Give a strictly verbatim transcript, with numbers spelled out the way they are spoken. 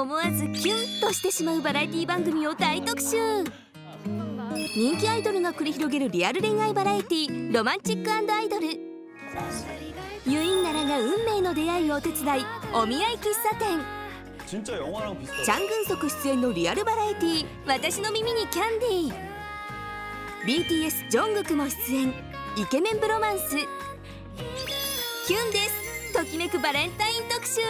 思わずキュンとしてしまうバラエティ番組を大特集。人気アイドルが繰り広げるリアル恋愛バラエティ「ロマンチック&アイドル」。ユインナラが運命の出会いをお手伝い、お見合い喫茶店。チャン・グンソク出演のリアルバラエティ「私の耳にキャンディー」。ビーティーエス ジョングクも出演、イケメンブロマンス。キュンですときめくバレンタイン特集。